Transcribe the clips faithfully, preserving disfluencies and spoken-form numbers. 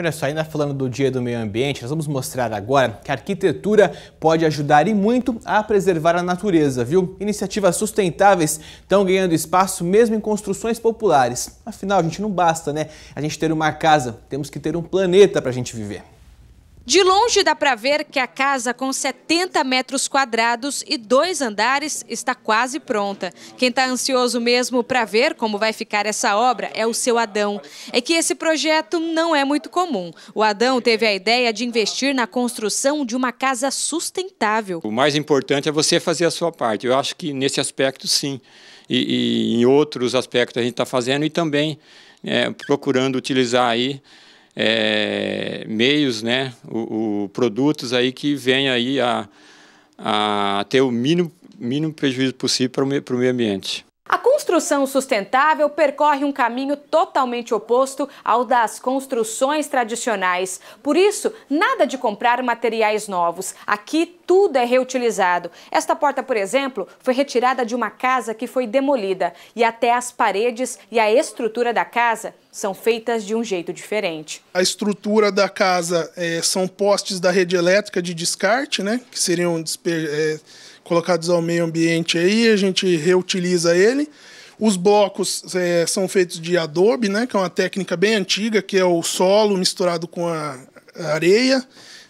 Olha só, ainda falando do Dia do Meio Ambiente, nós vamos mostrar agora que a arquitetura pode ajudar e muito a preservar a natureza, viu? Iniciativas sustentáveis estão ganhando espaço mesmo em construções populares. Afinal, a gente não basta, né? A gente ter uma casa, temos que ter um planeta para a gente viver. De longe dá para ver que a casa com setenta metros quadrados e dois andares está quase pronta. Quem está ansioso mesmo para ver como vai ficar essa obra é o seu Adão. É que esse projeto não é muito comum. O Adão teve a ideia de investir na construção de uma casa sustentável. O mais importante é você fazer a sua parte. Eu acho que nesse aspecto sim. E, e em outros aspectos a gente está fazendo e também é, procurando utilizar aí É, meios, né, o, o, produtos aí que vêm aí a, a ter o mínimo, mínimo prejuízo possível para o meio, para o meio ambiente. A construção sustentável percorre um caminho totalmente oposto ao das construções tradicionais. Por isso, nada de comprar materiais novos. Aqui, tudo é reutilizado. Esta porta, por exemplo, foi retirada de uma casa que foi demolida. E até as paredes e a estrutura da casa são feitas de um jeito diferente. A estrutura da casa é, são postes da rede elétrica de descarte, né, que seriam é, colocados ao meio ambiente, aí a gente reutiliza ele. Os blocos é, são feitos de adobe, né, que é uma técnica bem antiga, que é o solo misturado com a areia.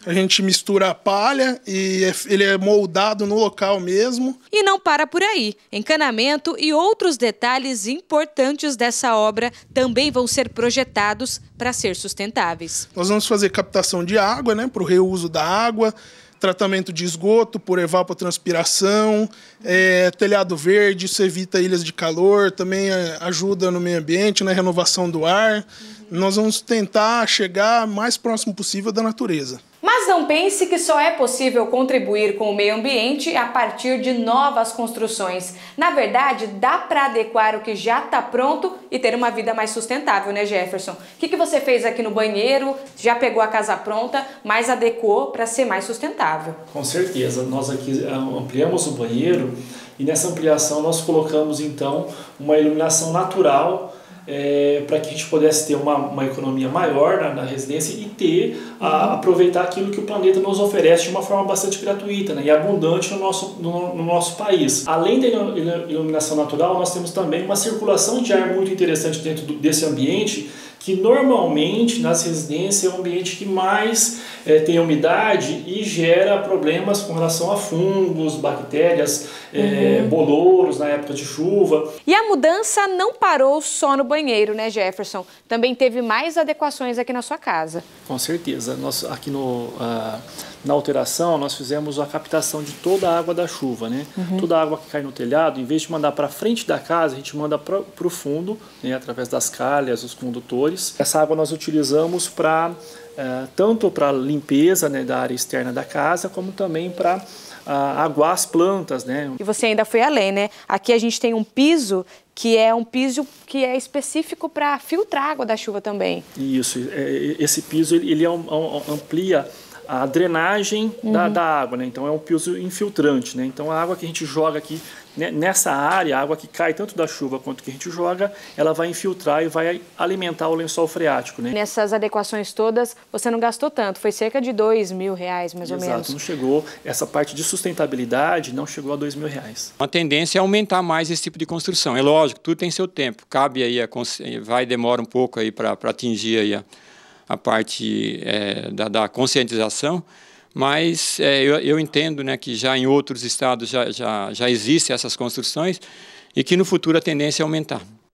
A gente mistura a palha e ele é moldado no local mesmo. E não para por aí. Encanamento e outros detalhes importantes dessa obra também vão ser projetados para ser sustentáveis. Nós vamos fazer captação de água, né, para o reuso da água, tratamento de esgoto por evapotranspiração, é, telhado verde, isso evita ilhas de calor, também ajuda no meio ambiente, na renovação do ar. Uhum. Nós vamos tentar chegar mais próximo possível da natureza. Mas não pense que só é possível contribuir com o meio ambiente a partir de novas construções. Na verdade, dá para adequar o que já está pronto e ter uma vida mais sustentável, né, Jefferson? O que, que você fez aqui no banheiro? Já pegou a casa pronta, mas adequou para ser mais sustentável. Com certeza. Nós aqui ampliamos o banheiro e nessa ampliação nós colocamos, então, uma iluminação natural, É, para que a gente pudesse ter uma, uma economia maior na, na residência e ter, a, aproveitar aquilo que o planeta nos oferece de uma forma bastante gratuita, né, e abundante no nosso, no, no nosso país. Além da iluminação natural, nós temos também uma circulação de ar muito interessante dentro do, desse ambiente, que normalmente nas residências é o ambiente que mais é, tem umidade e gera problemas com relação a fungos, bactérias, uhum. é, bolouros na época de chuva. E a mudança não parou só no banheiro, né, Jefferson? Também teve mais adequações aqui na sua casa. Com certeza. Nós, aqui no, uh, na alteração, nós fizemos a captação de toda a água da chuva, né? Uhum. Toda a água que cai no telhado, em vez de mandar para frente da casa, a gente manda para o fundo, né, através das calhas, os condutores. Essa água nós utilizamos para uh, tanto para limpeza, né, da área externa da casa, como também para uh, aguar as plantas, né? E você ainda foi além, né? Aqui a gente tem um piso que é um piso que é específico para filtrar a água da chuva também. Isso. Esse piso ele, ele amplia a drenagem uhum. da, da água, né? Então é um piso infiltrante, né? Então a água que a gente joga aqui nessa área, a água que cai tanto da chuva quanto que a gente joga, ela vai infiltrar e vai alimentar o lençol freático, né? Nessas adequações todas, você não gastou tanto, foi cerca de dois mil reais, mais Exato, ou menos. Exato, não chegou, essa parte de sustentabilidade não chegou a dois mil reais. A tendência é aumentar mais esse tipo de construção, é lógico, tudo tem seu tempo, cabe aí, a consci... vai demora um pouco aí para atingir aí a... a parte é, da, da conscientização, mas é, eu, eu entendo, né, que já em outros estados já, já, já existem essas construções e que no futuro a tendência é aumentar.